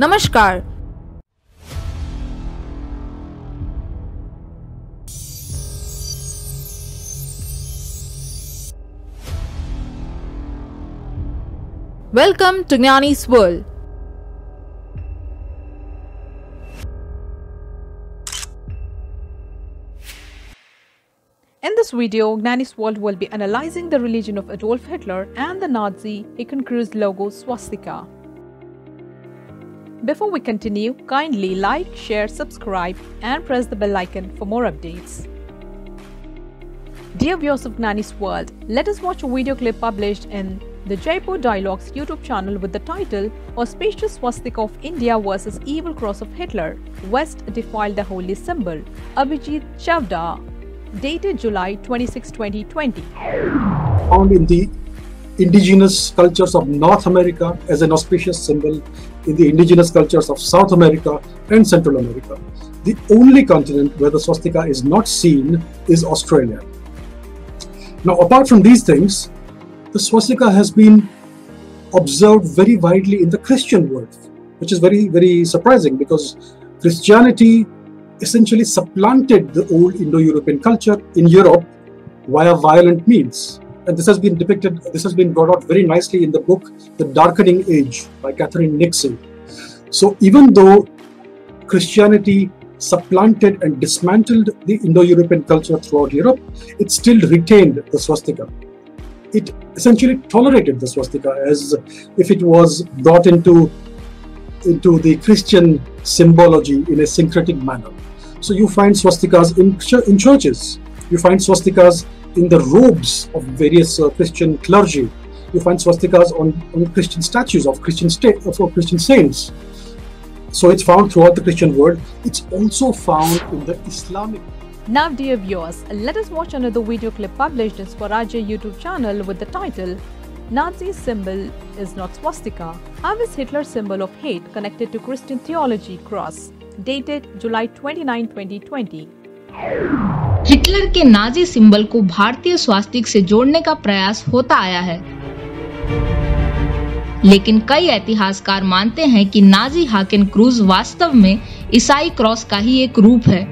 Namaskar. Welcome to Gnani's World. In this video, Gnani's World will be analyzing the religion of Adolf Hitler and the Nazi Hakenkreuz logo swastika. Before we continue, kindly like, share, subscribe and press the bell icon for more updates. Dear viewers of Gnani's World, let us watch a video clip published in the Jaipur Dialogues YouTube channel with the title "Auspicious Swastika of India vs Evil Cross of Hitler, West Defiled the Holy Symbol," Abhijit Chavda, dated July 26, 2020. Found in the indigenous cultures of North America as an auspicious symbol, in the indigenous cultures of South America and Central America. The only continent where the swastika is not seen is Australia. Now, apart from these things, the swastika has been observed very widely in the Christian world, which is very, very surprising because Christianity essentially supplanted the old Indo-European culture in Europe via violent means. And this has been depicted, this has been brought out very nicely in the book The Darkening Age by Catherine Nixon. So even though Christianity supplanted and dismantled the Indo-European culture throughout Europe, it still retained the swastika. It essentially tolerated the swastika as if it was brought into the Christian symbology in a syncretic manner. So you find swastikas in churches, you find swastikas in the robes of various Christian clergy, you find swastikas on Christian statues of Christian saints. So it's found throughout the Christian world. It's also found in the Islamic world. Now, dear viewers, let us watch another video clip published in Swarajya YouTube channel with the title "Nazi symbol is not swastika. How is Hitler's symbol of hate connected to Christian theology cross?" dated July 29, 2020. Hitler के Nazi symbol को भारतीय स्वास्तिक से जोड़ने का प्रयास होता आया है, लेकिन कई इतिहासकार मानते हैं कि नाजी हाकेनक्रूज वास्तव में ईसाई क्रॉस का ही एक रूप है।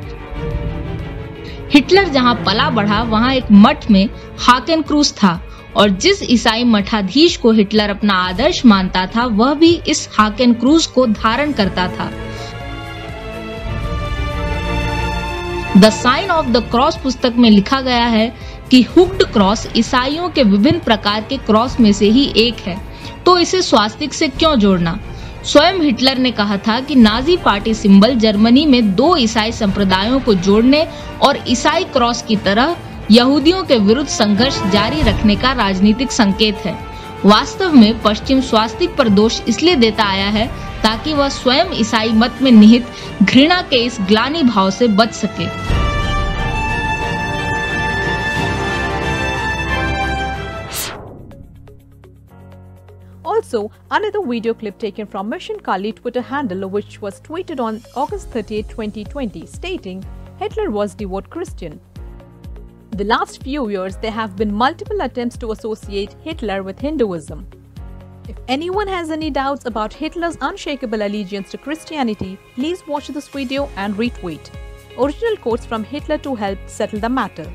हिटलर जहां पला बढ़ा वहां एक मठ में हाकेनक्रूज था और जिस ईसाई मठाधीश को हिटलर अपना आदर्श मानता था वह भी इस हाकेनक्रूज को धारण करता था। The sign of the cross पुस्तक में लिखा गया है कि हुक्ड क्रॉस ईसाइयों के विभिन्न प्रकार के क्रॉस में से ही एक है, तो इसे स्वास्तिक से क्यों जोड़ना? स्वयं हिटलर ने कहा था कि नाजी पार्टी सिंबल जर्मनी में दो ईसाई संप्रदायों को जोड़ने और ईसाई क्रॉस की तरह यहूदियों के विरुद्ध संघर्ष जारी रखने का राजनीतिक संकेत है। वास्तव में पश्चिम स्वास्तिक पर दोष इसलिए देता आया है ताकि वह स्वयं ईसाई मत में निहित घृणा के इस ग्लानि भाव से बच सके। Also, another video clip taken from Mission Kali Twitter handle, which was tweeted on August 30, 2020, stating Hitler was devout Christian. The last few years, there have been multiple attempts to associate Hitler with Hinduism. If anyone has any doubts about Hitler's unshakable allegiance to Christianity, please watch this video and retweet original quotes from Hitler to help settle the matter.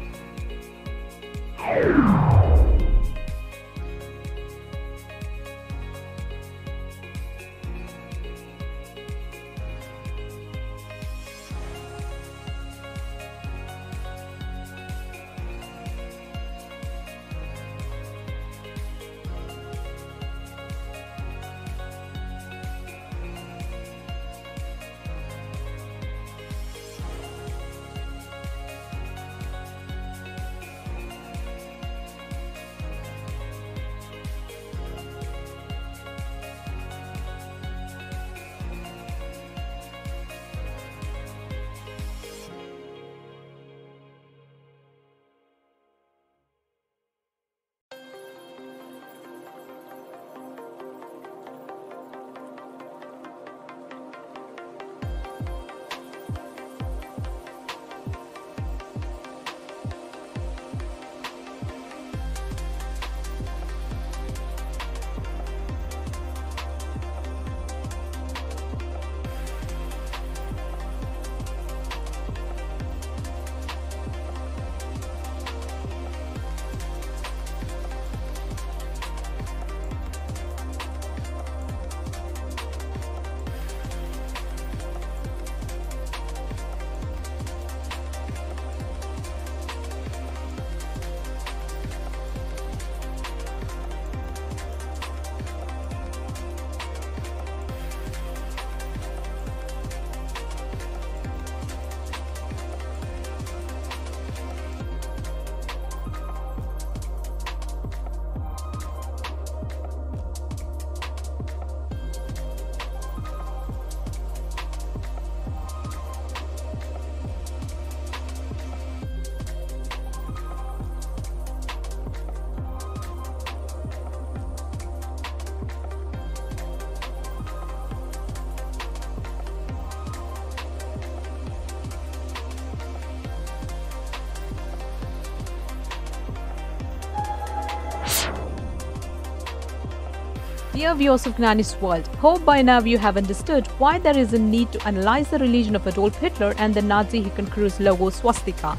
Dear viewers of Gnani's World, hope by now you have understood why there is a need to analyze the religion of Adolf Hitler and the Nazi Hakenkreuz logo swastika.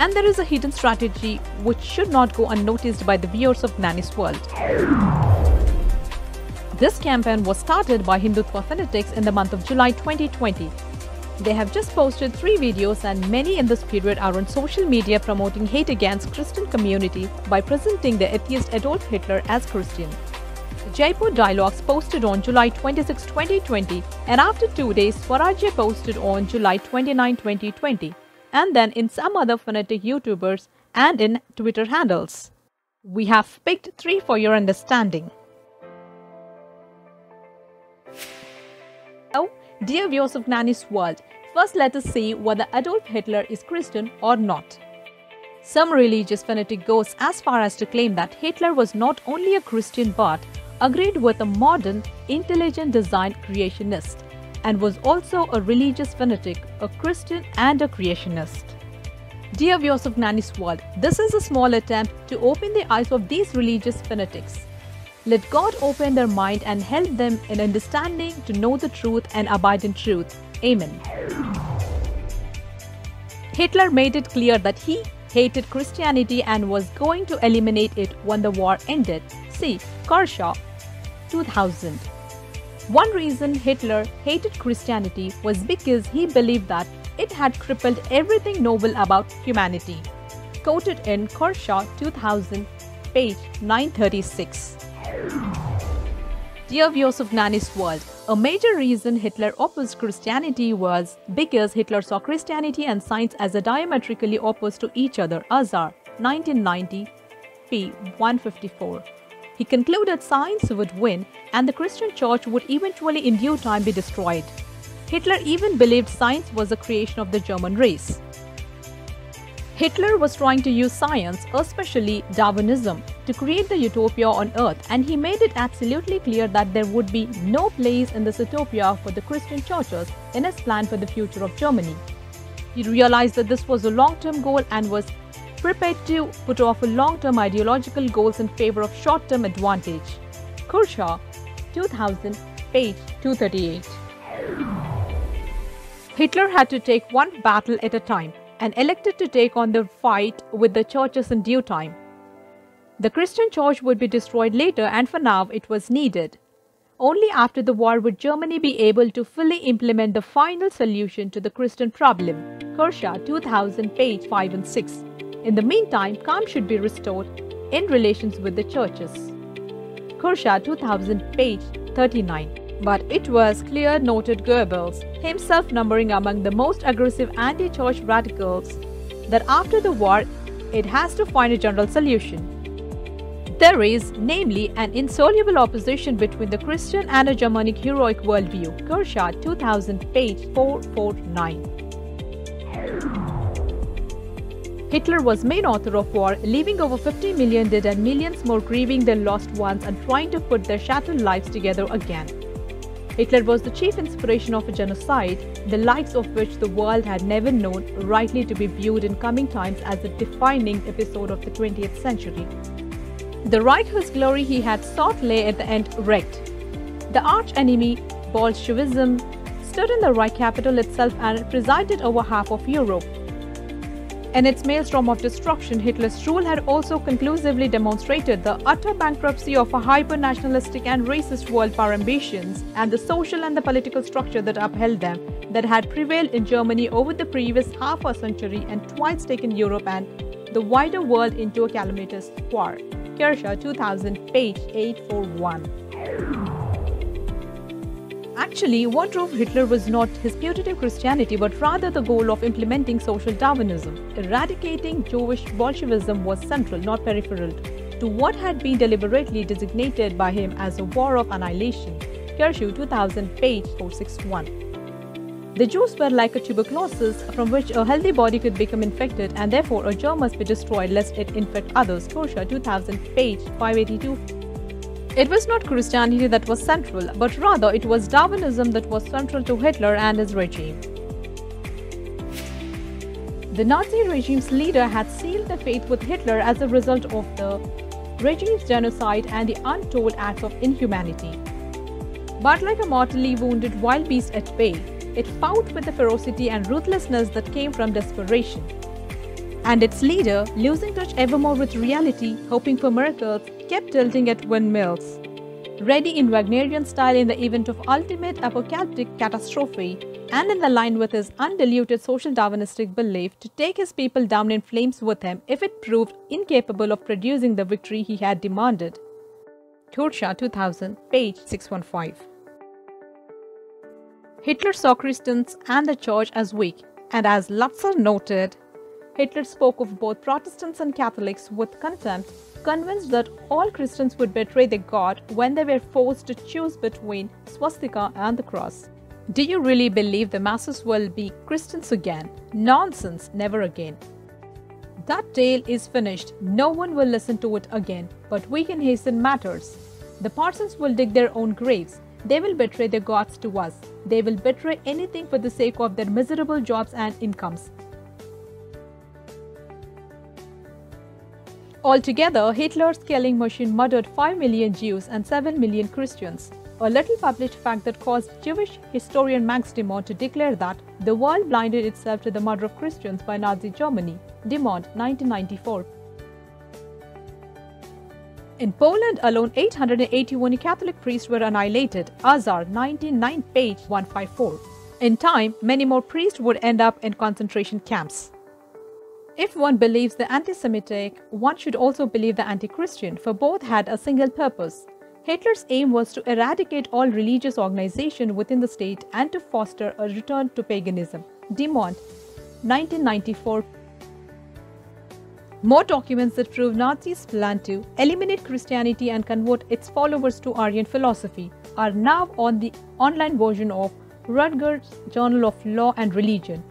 And there is a hidden strategy which should not go unnoticed by the viewers of Gnani's World. This campaign was started by Hindutva fanatics in the month of July 2020. They have just posted 3 videos, and many in this period are on social media promoting hate against Christian community by presenting the atheist Adolf Hitler as Christian. Jaipur Dialogues posted on July 26, 2020, and after 2 days, Swarajya posted on July 29, 2020, and then in some other fanatic YouTubers and in Twitter handles. We have picked 3 for your understanding. Now, dear viewers of Gnani's World, first let us see whether Adolf Hitler is Christian or not. Some religious fanatic goes as far as to claim that Hitler was not only a Christian but agreed with a modern, intelligent design creationist, and was also a religious fanatic, a Christian and a creationist. Dear viewers of Gnani's World, this is a small attempt to open the eyes of these religious fanatics. Let God open their mind and help them in understanding to know the truth and abide in truth. Amen. Hitler made it clear that he hated Christianity and was going to eliminate it when the war ended. See Kershaw, 2000. One reason Hitler hated Christianity was because he believed that it had crippled everything noble about humanity. Quoted in Kershaw, 2000, page 936. Dear viewers of Gnani's World, a major reason Hitler opposed Christianity was because Hitler saw Christianity and science as diametrically opposed to each other. Azar, 1990, p. 154. He concluded science would win and the Christian church would eventually in due time be destroyed. Hitler even believed science was the creation of the German race. Hitler was trying to use science, especially Darwinism, to create the utopia on earth, and he made it absolutely clear that there would be no place in this utopia for the Christian churches in his plan for the future of Germany. He realized that this was a long-term goal and was prepared to put off long-term ideological goals in favor of short-term advantage. Kershaw, 2000, page 238. Hitler had to take one battle at a time and elected to take on the fight with the churches in due time. The Christian church would be destroyed later, and for now it was needed. Only after the war would Germany be able to fully implement the final solution to the Christian problem. Kershaw, 2000, page 5 and 6. In the meantime, calm should be restored in relations with the churches. Kershaw, 2000, page 39. But it was clear, noted Goebbels, himself numbering among the most aggressive anti-church radicals, that after the war, it has to find a general solution. There is, namely, an insoluble opposition between the Christian and a Germanic heroic worldview. Kershaw, 2000, page 449. Hitler was main author of war, leaving over 50 million dead and millions more grieving their lost ones and trying to put their shattered lives together again. Hitler was the chief inspiration of a genocide, the likes of which the world had never known, rightly to be viewed in coming times as a defining episode of the 20th century. The Reich whose glory he had sought lay at the end wrecked. The arch-enemy, Bolshevism, stood in the Reich capital itself and presided over half of Europe. In its maelstrom of destruction, Hitler's rule had also conclusively demonstrated the utter bankruptcy of a hyper-nationalistic and racist world power ambitions and the social and the political structure that upheld them, that had prevailed in Germany over the previous half a century and twice taken Europe and the wider world into a calamitous war. Kershaw, 2000, page 841. Actually, what drove Hitler was not his putative Christianity, but rather the goal of implementing social Darwinism. Eradicating Jewish Bolshevism was central, not peripheral, to what had been deliberately designated by him as a war of annihilation. Kershaw, 2000, page 461. The Jews were like a tuberculosis from which a healthy body could become infected, and therefore a germ must be destroyed lest it infect others. Kershaw, 2000, page 582. It was not Christianity that was central, but rather it was Darwinism that was central to Hitler and his regime. The Nazi regime's leader had sealed the faith with Hitler as a result of the regime's genocide and the untold acts of inhumanity. But like a mortally wounded wild beast at bay, it fought with the ferocity and ruthlessness that came from desperation. And its leader, losing touch evermore with reality, hoping for miracles, kept tilting at windmills, ready in Wagnerian style in the event of ultimate apocalyptic catastrophe, and in the line with his undiluted social Darwinistic belief to take his people down in flames with him if it proved incapable of producing the victory he had demanded. Kershaw, 2000, page 615. Hitler saw Christians and the Church as weak, and as Lutzer noted, Hitler spoke of both Protestants and Catholics with contempt, convinced that all Christians would betray their God when they were forced to choose between swastika and the cross. Do you really believe the masses will be Christians again? Nonsense, never again. That tale is finished, no one will listen to it again, but we can hasten matters. The parsons will dig their own graves. They will betray their gods to us. They will betray anything for the sake of their miserable jobs and incomes. Altogether, Hitler's killing machine murdered 5 million Jews and 7 million Christians, a little published fact that caused Jewish historian Max Demont to declare that the world blinded itself to the murder of Christians by Nazi Germany, Demont, 1994. In Poland alone, 881 Catholic priests were annihilated, Azar, 1909, page 154. In time, many more priests would end up in concentration camps. If one believes the anti-Semitic, one should also believe the anti-Christian, for both had a single purpose. Hitler's aim was to eradicate all religious organization within the state and to foster a return to paganism. Demont, 1994. More documents that prove Nazis' plan to eliminate Christianity and convert its followers to Aryan philosophy are now on the online version of Rutger's Journal of Law and Religion.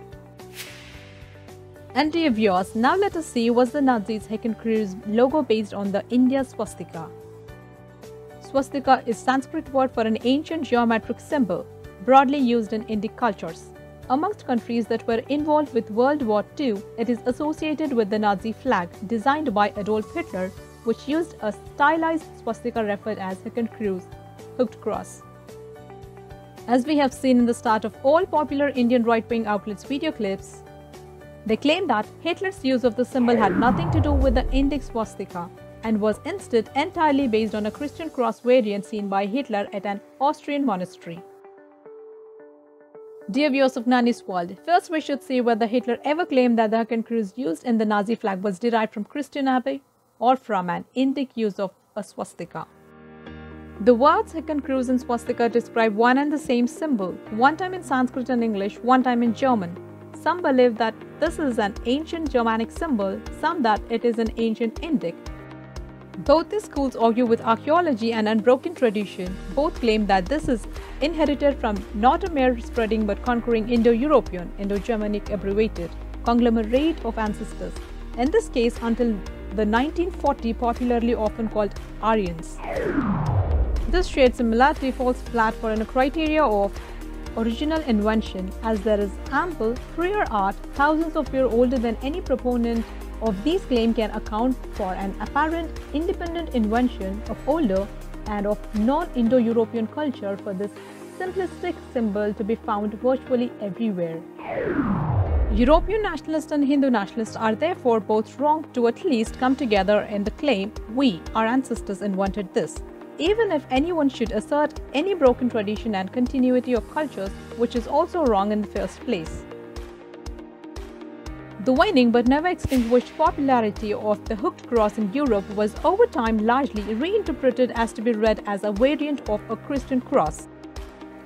And dear viewers, now let us see was the Nazis' Hakenkreuz logo based on the India swastika. Swastika is Sanskrit word for an ancient geometric symbol, broadly used in Indic cultures. Amongst countries that were involved with World War II, it is associated with the Nazi flag designed by Adolf Hitler, which used a stylized swastika referred as Hakenkreuz, hooked cross. As we have seen in the start of all popular Indian right-wing outlets' video clips, they claim that Hitler's use of the symbol had nothing to do with the Indic swastika and was instead entirely based on a Christian cross variant seen by Hitler at an Austrian monastery. Dear viewers of Gnani's World, first we should see whether Hitler ever claimed that the Hakenkreuz used in the Nazi flag was derived from Christian abbey or from an Indic use of a swastika. The words Hakenkreuz and swastika describe one and the same symbol, one time in Sanskrit and English, one time in German. Some believe that this is an ancient Germanic symbol, some that it is an ancient Indic. Both these schools argue with archaeology and unbroken tradition. Both claim that this is inherited from not a mere spreading but conquering Indo-European, Indo-Germanic abbreviated, conglomerate of ancestors, in this case until the 1940 popularly often called Aryans. This shared similarity falls flat for a criteria of original invention, as there is ample prior art thousands of years older than any proponent of these claims can account for an apparent independent invention of older and of non-Indo-European culture for this simplistic symbol to be found virtually everywhere. European nationalists and Hindu nationalists are therefore both wrong to at least come together in the claim, we, our ancestors, invented this. Even if anyone should assert any broken tradition and continuity of cultures, which is also wrong in the first place. The waning but never extinguished popularity of the hooked cross in Europe was over time largely reinterpreted as to be read as a variant of a Christian cross.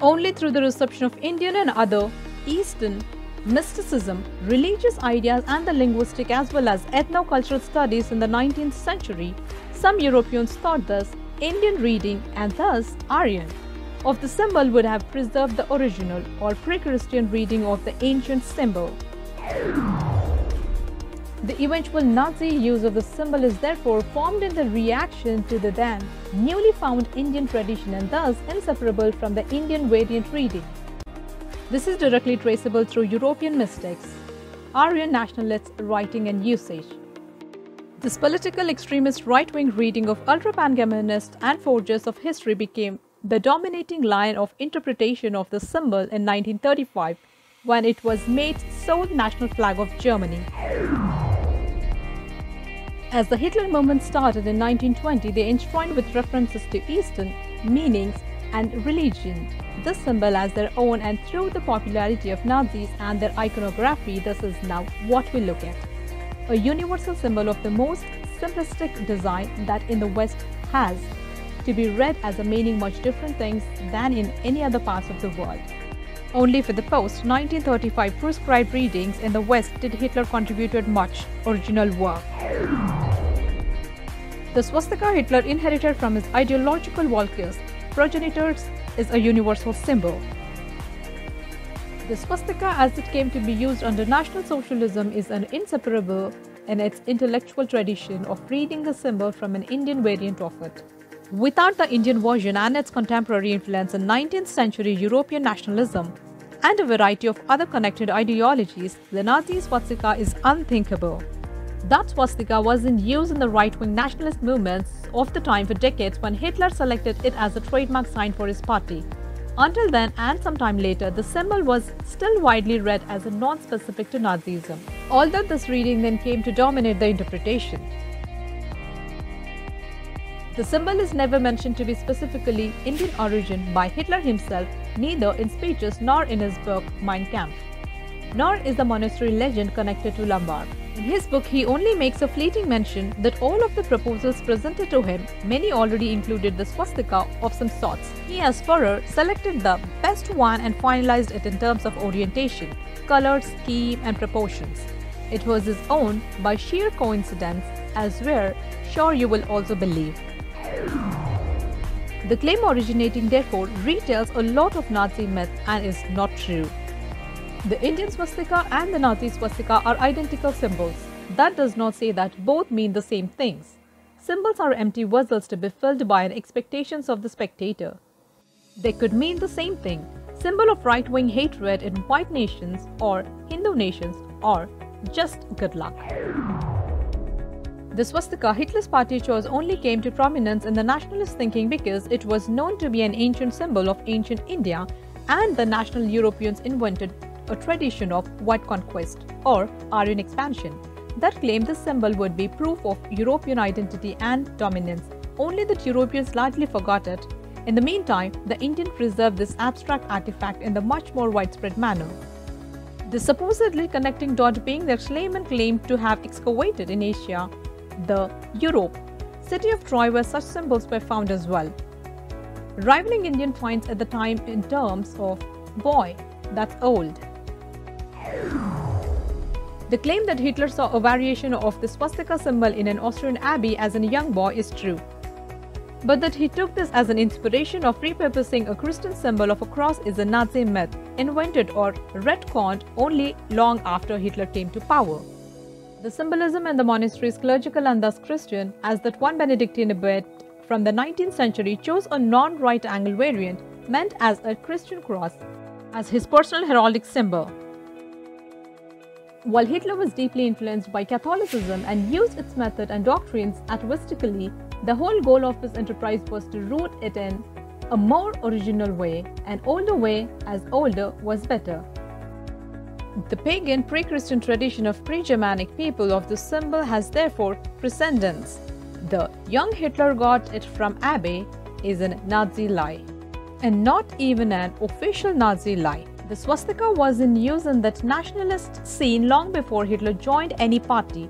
Only through the reception of Indian and other Eastern mysticism, religious ideas and the linguistic as well as ethno-cultural studies in the 19th century, some Europeans thought thus Indian reading and thus Aryan of the symbol would have preserved the original or pre-Christian reading of the ancient symbol. The eventual Nazi use of the symbol is therefore formed in the reaction to the then newly found Indian tradition and thus inseparable from the Indian variant reading. This is directly traceable through European mystics, Aryan nationalists' writing and usage. This political extremist right-wing reading of ultra-pangermanists and forgers of history became the dominating line of interpretation of the symbol in 1935, when it was made sole national flag of Germany. As the Hitler movement started in 1920, they enshrined with references to Eastern meanings and religion this symbol as their own, and through the popularity of Nazis and their iconography, this is now what we look at. A universal symbol of the most simplistic design that in the West has to be read as a meaning much different things than in any other parts of the world. Only for the post-1935 proscribed readings in the West did Hitler contribute much original work. The swastika Hitler inherited from his ideological Völkisch progenitors is a universal symbol. The swastika as it came to be used under National Socialism is an inseparable in its intellectual tradition of reading the symbol from an Indian variant of it. Without the Indian version and its contemporary influence in 19th century European nationalism and a variety of other connected ideologies, the Nazi swastika is unthinkable. That swastika was in use in the right-wing nationalist movements of the time for decades, when Hitler selected it as a trademark sign for his party. Until then and sometime later, the symbol was still widely read as a non-specific to Nazism, although this reading then came to dominate the interpretation. The symbol is never mentioned to be specifically Indian origin by Hitler himself, neither in speeches nor in his book Mein Kampf, nor is the monastery legend connected to Lombard. In his book, he only makes a fleeting mention that all of the proposals presented to him, many already included the swastika of some sorts. He as Führer selected the best one and finalized it in terms of orientation, color, scheme and proportions. It was his own by sheer coincidence, as we're sure you will also believe. The claim originating therefore retells a lot of Nazi myth and is not true. The Indian swastika and the Nazi swastika are identical symbols. That does not say that both mean the same things. Symbols are empty vessels to be filled by the expectations of the spectator. They could mean the same thing, symbol of right-wing hatred in white nations or Hindu nations, or just good luck. The swastika Hitler's party chose only came to prominence in the nationalist thinking because it was known to be an ancient symbol of ancient India, and the national Europeans invented a tradition of white conquest or Aryan expansion that claimed this symbol would be proof of European identity and dominance, only that Europeans largely forgot it. In the meantime, the Indian preserved this abstract artifact in the much more widespread manner. The supposedly connecting dot being that Schliemann claimed to have excavated in Asia, the Europe, city of Troy, where such symbols were found as well. Rivaling Indian finds at the time in terms of boy, that's old. The claim that Hitler saw a variation of the swastika symbol in an Austrian abbey as a young boy is true, but that he took this as an inspiration of repurposing a Christian symbol of a cross is a Nazi myth, invented or retconned only long after Hitler came to power. The symbolism in the monastery is clerical and thus Christian, as that one Benedictine abbot from the 19th century chose a non-right angle variant meant as a Christian cross as his personal heraldic symbol. While Hitler was deeply influenced by Catholicism and used its method and doctrines atavistically, the whole goal of his enterprise was to root it in a more original way, an older way, as older was better. The pagan pre-Christian tradition of pre-Germanic people of the symbol has therefore precedence. The young Hitler got it from abbey is a Nazi lie, and not even an official Nazi lie. The swastika was in use in that nationalist scene long before Hitler joined any party.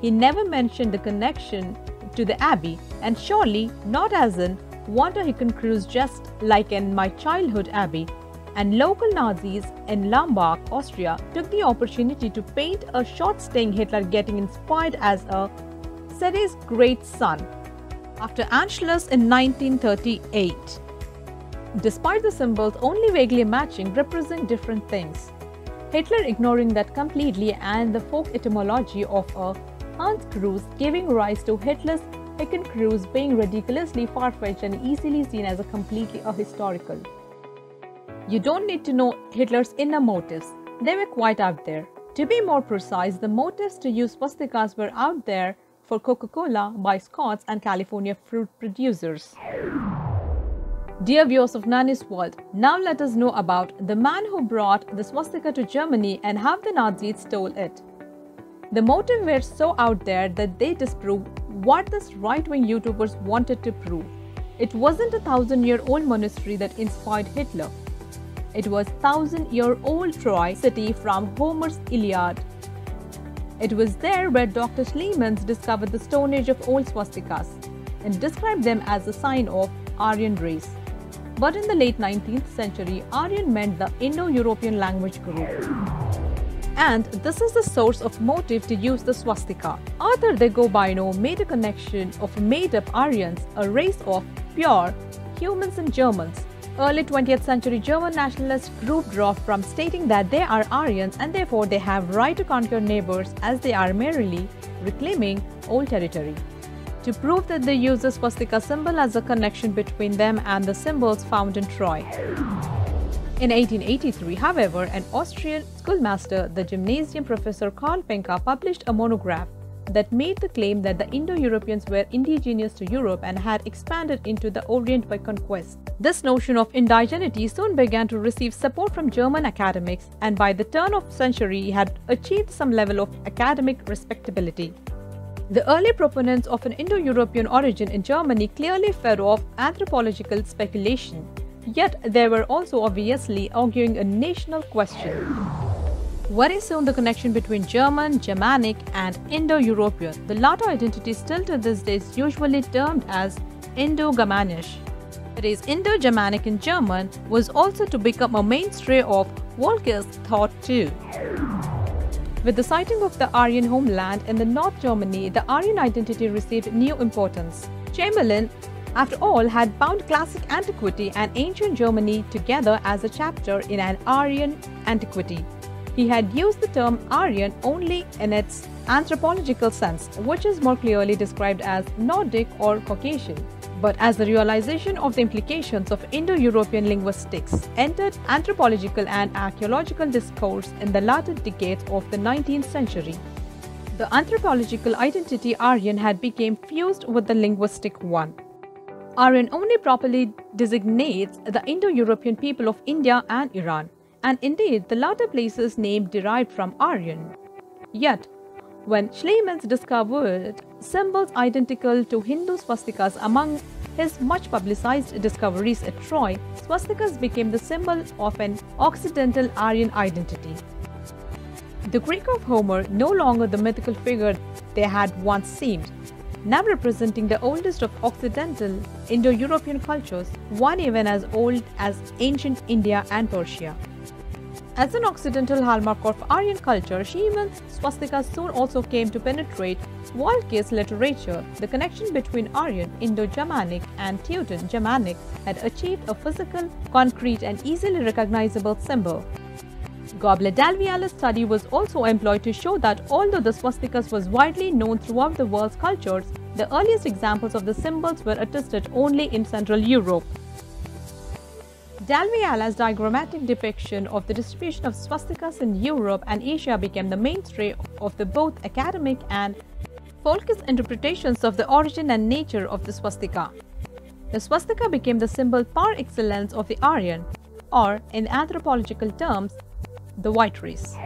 He never mentioned the connection to the abbey, and surely not as in what a Hakenkreuz, just like in my childhood abbey. And local Nazis in Lombard, Austria took the opportunity to paint a short sting Hitler getting inspired as a Ceres great son after Anschluss in 1938. Despite the symbols only vaguely matching represent different things, Hitler ignoring that completely and the folk etymology of a Hans-Kreuz giving rise to Hitler's Hakenkreuz being ridiculously far-fetched and easily seen as a completely ahistorical. You don't need to know Hitler's inner motives, they were quite out there. To be more precise, the motives to use swastikas were out there for Coca-Cola by Scots and California fruit producers. Dear viewers of Gnani's World, now let us know about the man who brought the swastika to Germany and how the Nazis stole it. The motive were so out there that they disproved what this right-wing YouTubers wanted to prove. It wasn't a 1,000-year-old monastery that inspired Hitler. It was 1,000-year-old Troy city from Homer's Iliad. It was there where Dr. Schliemann discovered the Stone Age of old swastikas and described them as a sign of Aryan race. But in the late 19th century, Aryan meant the Indo-European language group. And this is the source of motive to use the swastika. Arthur de Gobineau made a connection of made-up Aryans, a race of pure humans and Germans. Early 20th century German nationalist group draw from stating that they are Aryans and therefore they have right to conquer neighbors as they are merely reclaiming old territory. To prove that they use the swastika symbol as a connection between them and the symbols found in Troy. In 1883, however, an Austrian schoolmaster, the gymnasium professor Karl Penka, published a monograph that made the claim that the Indo-Europeans were indigenous to Europe and had expanded into the Orient by conquest. This notion of indigeneity soon began to receive support from German academics, and by the turn of the century had achieved some level of academic respectability. The early proponents of an Indo-European origin in Germany clearly fed off anthropological speculation, yet they were also obviously arguing a national question. Very soon the connection between German, Germanic and Indo-European, the latter identity still to this day is usually termed as Indo-Germanish. That is, Indo-Germanic in German was also to become a mainstay of Völkisch thought too. With the sighting of the Aryan homeland in the North Germany, the Aryan identity received new importance. Chamberlain, after all, had bound classic antiquity and ancient Germany together as a chapter in an Aryan antiquity. He had used the term Aryan only in its anthropological sense, which is more clearly described as Nordic or Caucasian. But as the realization of the implications of Indo-European linguistics entered anthropological and archaeological discourse in the latter decades of the 19th century, the anthropological identity Aryan had become fused with the linguistic one. Aryan only properly designates the Indo-European people of India and Iran, and indeed the latter place's name derived from Aryan. Yet, when Schliemann discovered symbols identical to Hindu swastikas among his much-publicized discoveries at Troy, swastikas became the symbol of an Occidental Aryan identity. The Greek of Homer, no longer the mythical figure they had once seemed, now representing the oldest of Occidental Indo-European cultures, one even as old as ancient India and Persia. As an Occidental hallmark of Aryan culture, Schliemann's swastika soon also came to penetrate Völkisch literature. The connection between Aryan, Indo-Germanic and Teuton-Germanic had achieved a physical, concrete and easily recognizable symbol. Goblet-Dalviala's study was also employed to show that although the swastikas was widely known throughout the world's cultures, the earliest examples of the symbols were attested only in Central Europe. Dalviala's diagrammatic depiction of the distribution of swastikas in Europe and Asia became the mainstay of the both academic and Völkisch interpretations of the origin and nature of the swastika. The swastika became the symbol par excellence of the Aryan, or in anthropological terms, the white race.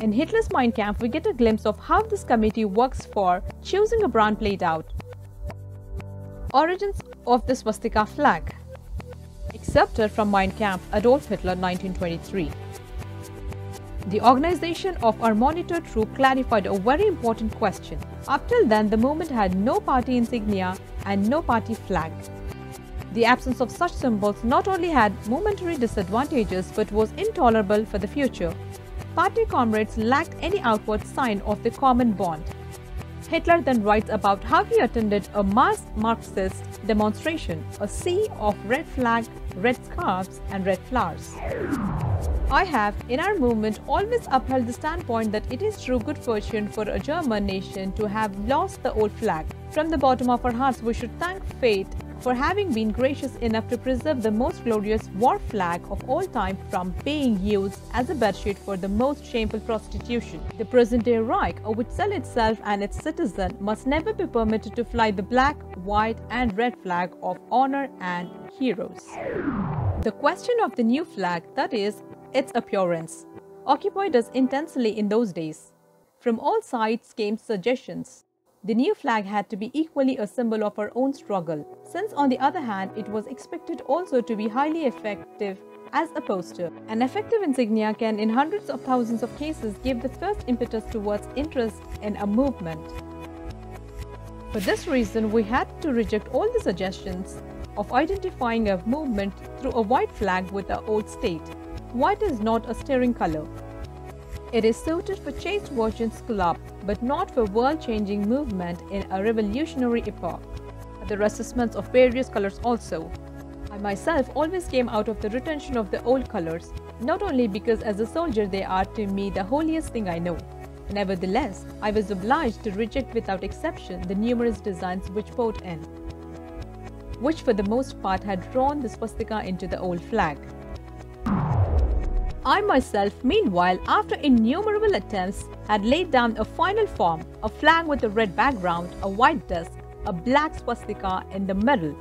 In Hitler's Mein Kampf, we get a glimpse of how this committee works for choosing a brand played out. Origins of the swastika flag. Excerpted from Mein Kampf, Adolf Hitler, 1923. The organization of our monitor troop clarified a very important question. Up till then, the movement had no party insignia and no party flag. The absence of such symbols not only had momentary disadvantages but was intolerable for the future. Party comrades lacked any outward sign of the common bond. Hitler then writes about how he attended a mass Marxist demonstration, a sea of red flags, red scarves and red flowers. I have, in our movement, always upheld the standpoint that it is true good fortune for a German nation to have lost the old flag. From the bottom of our hearts, we should thank fate for having been gracious enough to preserve the most glorious war flag of all time from being used as a bedsheet for the most shameful prostitution. The present-day Reich, or which sells itself and its citizen, must never be permitted to fly the black, white and red flag of honor and heroes. The question of the new flag, that is, its appearance, occupied us intensely in those days. From all sides came suggestions. The new flag had to be equally a symbol of our own struggle, since on the other hand it was expected also to be highly effective as a poster. An effective insignia can in hundreds of thousands of cases give the first impetus towards interest in a movement. For this reason, we had to reject all the suggestions of identifying a movement through a white flag with our old state. White is not a stirring color. It is suited for chaste virgin's club, but not for world-changing movement in a revolutionary epoch. There are assessments of various colors also. I myself always came out of the retention of the old colors, not only because as a soldier they are to me the holiest thing I know. Nevertheless, I was obliged to reject without exception the numerous designs which poured in, which for the most part had drawn the swastika into the old flag. I myself, meanwhile, after innumerable attempts, had laid down a final form, a flag with a red background, a white disk, a black swastika in the middle.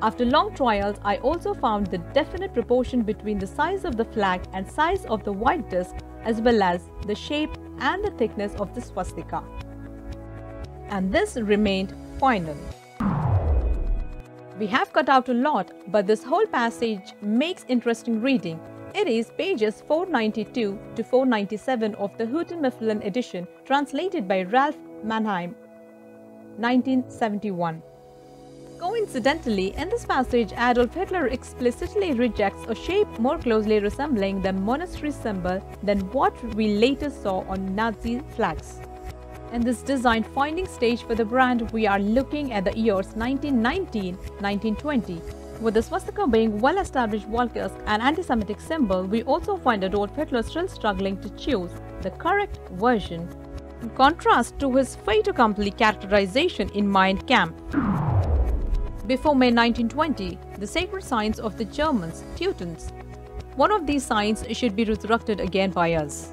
After long trials, I also found the definite proportion between the size of the flag and size of the white disk, as well as the shape and the thickness of the swastika. And this remained final. We have cut out a lot, but this whole passage makes interesting reading. It is pages 492 to 497 of the Houghton Mifflin edition, translated by Ralph Mannheim, 1971. Coincidentally, in this passage, Adolf Hitler explicitly rejects a shape more closely resembling the monastery symbol than what we later saw on Nazi flags. In this design finding stage for the brand, we are looking at the years 1919, 1920. With the swastika being well-established Volkisch and anti-Semitic symbol, we also find Adolf Hitler still struggling to choose the correct version, in contrast to his fait accompli characterization in Mein Kampf. Before May 1920, the sacred signs of the Germans, Teutons. One of these signs should be resurrected again by us.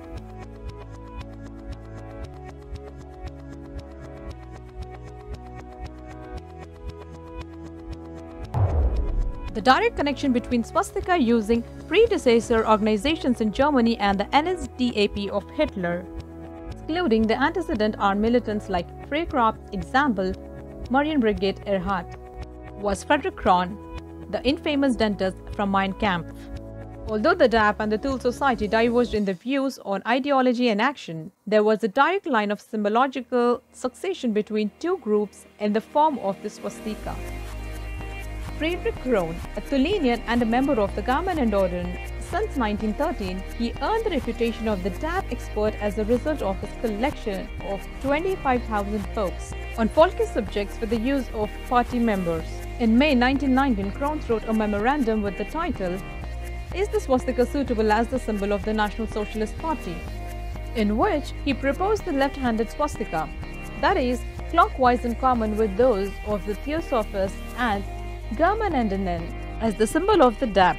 The direct connection between swastika using predecessor organizations in Germany and the NSDAP of Hitler, excluding the antecedent are militants like Freikorps, example, Marienbrigade Erhard, was Friedrich Krohn, the infamous dentist from Mein Kampf. Although the DAP and the Thule Society diverged in their views on ideology and action, there was a direct line of symbological succession between two groups in the form of the swastika. Friedrich Krohn, a Thulenian and a member of the government in Dortmund since 1913, he earned the reputation of the DAP expert as a result of his collection of 25,000 books on Völkisch subjects for the use of party members. In May 1919, Krohn wrote a memorandum with the title, "Is the swastika suitable as the symbol of the National Socialist Party?" in which he proposed the left-handed swastika, that is, clockwise in common with those of the Theosophists and Gnani's as the symbol of the DAP.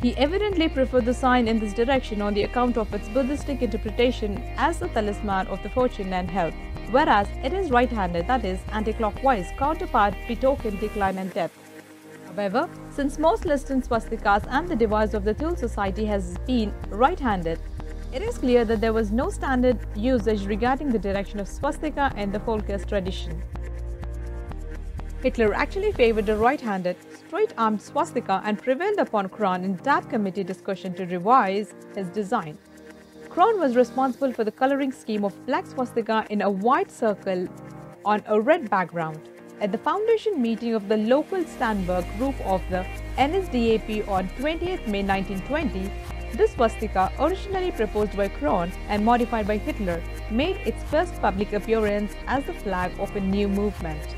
He evidently preferred the sign in this direction on the account of its Buddhistic interpretation as the talisman of the fortune and health, whereas it is right-handed, that is, anti-clockwise, counterpart betoken decline and death. However, since most Liston swastikas and the device of the Thule Society has been right-handed, it is clear that there was no standard usage regarding the direction of swastika in the Völkisch tradition. Hitler actually favoured a right-handed, straight-armed swastika and prevailed upon Krohn in DAP committee discussion to revise his design. Krohn was responsible for the colouring scheme of black swastika in a white circle on a red background. At the foundation meeting of the local Starnberg group of the NSDAP on 20th May 1920, this swastika, originally proposed by Krohn and modified by Hitler, made its first public appearance as the flag of a new movement.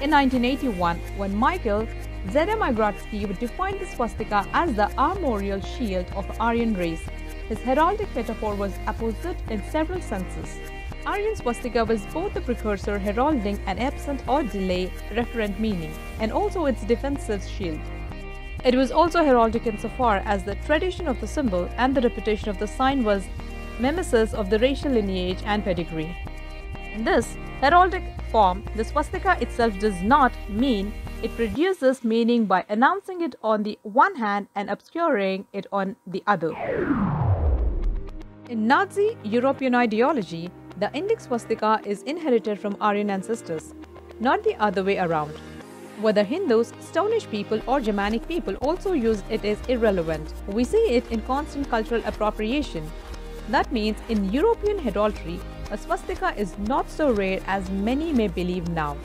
In 1981, when Michael Zaremagradsky defined the swastika as the armorial shield of the Aryan race, his heraldic metaphor was opposite in several senses. Aryan swastika was both the precursor heralding an absent or delay referent meaning, and also its defensive shield. It was also heraldic insofar as the tradition of the symbol and the reputation of the sign was mimesis of the racial lineage and pedigree. In this heraldic form, the swastika itself does not mean, it produces meaning by announcing it on the one hand and obscuring it on the other. In Nazi European ideology, the Indic swastika is inherited from Aryan ancestors, not the other way around. Whether Hindus, Stone Age people or Germanic people also use it is irrelevant. We see it in constant cultural appropriation. That means in European heraldry, a swastika is not so rare as many may believe now.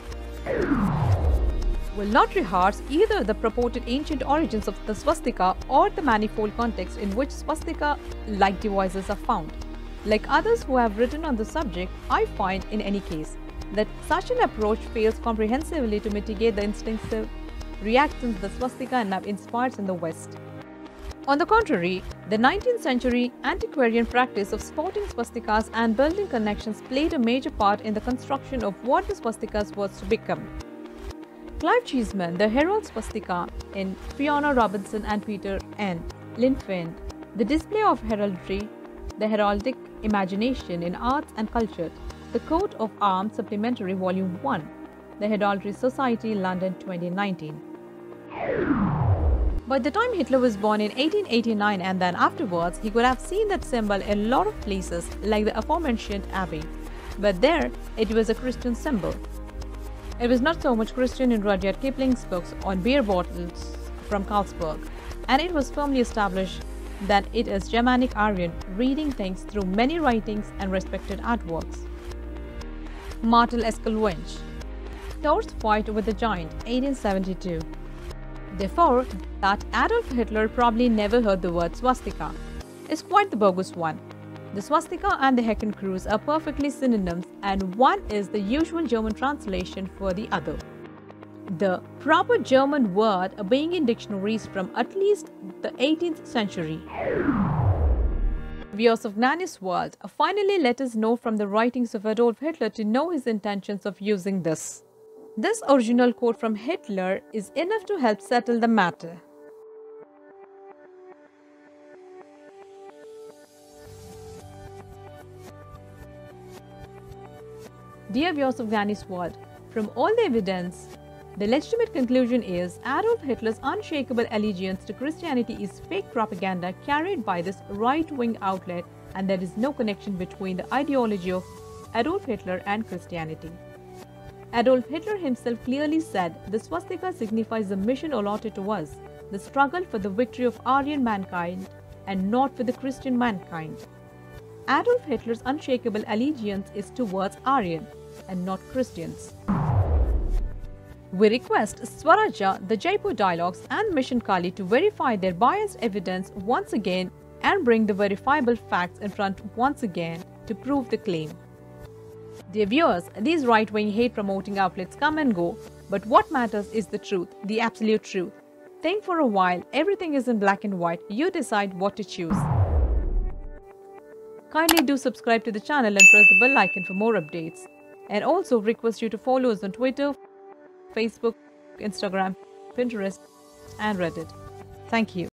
We'll not rehearse either the purported ancient origins of the swastika or the manifold contexts in which swastika-like devices are found. Like others who have written on the subject, I find, in any case, that such an approach fails comprehensively to mitigate the instinctive reactions the swastika and NAP inspires in the West. On the contrary, the 19th century antiquarian practice of spotting swastikas and building connections played a major part in the construction of what the swastikas was to become. Clive Cheesman, the herald swastika in Fiona Robinson and Peter N. Linfeld, the display of heraldry, the heraldic imagination in arts and culture, the coat of arms supplementary volume 1, the Heraldry Society, London 2019. By the time Hitler was born in 1889 and then afterwards, he could have seen that symbol in a lot of places like the aforementioned abbey. But there, it was a Christian symbol. It was not so much Christian in Rudyard Kipling's books on beer bottles from Carlsberg, and it was firmly established that it is Germanic Aryan reading things through many writings and respected artworks. Martel Eskelwinch, Thor's Fight with the Giant, 1872. Therefore, that Adolf Hitler probably never heard the word swastika. It's quite the bogus one. The swastika and the Hakenkreuz are perfectly synonyms, and one is the usual German translation for the other. The proper German word being in dictionaries from at least the 18th century. Viewers of Gnani's World, finally let us know from the writings of Adolf Hitler to know his intentions of using this. This original quote from Hitler is enough to help settle the matter. Dear viewers of Gnani's World, from all the evidence, the legitimate conclusion is Adolf Hitler's unshakable allegiance to Christianity is fake propaganda carried by this right-wing outlet, and there is no connection between the ideology of Adolf Hitler and Christianity. Adolf Hitler himself clearly said, the swastika signifies the mission allotted to us, the struggle for the victory of Aryan mankind and not for the Christian mankind. Adolf Hitler's unshakable allegiance is towards Aryan and not Christians. We request Swarajya, the Jaipur Dialogues and Mission Kali to verify their biased evidence once again and bring the verifiable facts in front once again to prove the claim. Dear viewers, these right-wing hate-promoting outlets come and go, but what matters is the truth, the absolute truth. Think for a while, everything is in black and white, you decide what to choose. Kindly do subscribe to the channel and press the bell icon for more updates. And also request you to follow us on Twitter, Facebook, Instagram, Pinterest and Reddit. Thank you.